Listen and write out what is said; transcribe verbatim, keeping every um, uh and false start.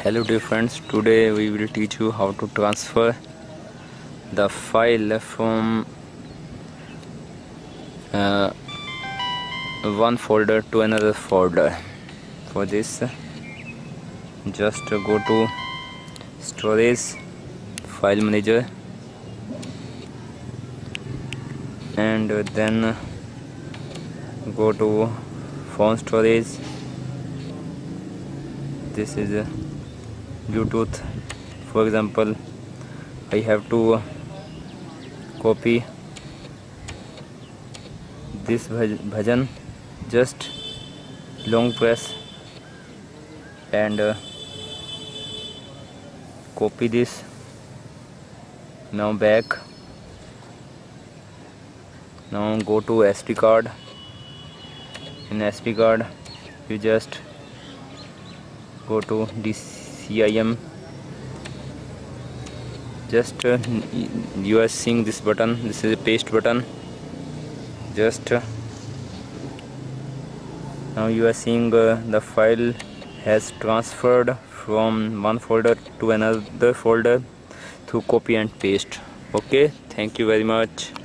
Hello dear friends, today we will teach you how to transfer the file from uh, one folder to another folder. For this, just go to storage, file manager, and then go to phone storage. This is a Bluetooth. For example, I have to copy this bhajan. Just long press and uh, copy this. Now back. Now go to S D card. In S D card, you just go to D C I M. Just uh, you are seeing this button. This is a paste button. Just uh, now you are seeing uh, the file has transferred from one folder to another folder through copy and paste. Okay, thank you very much.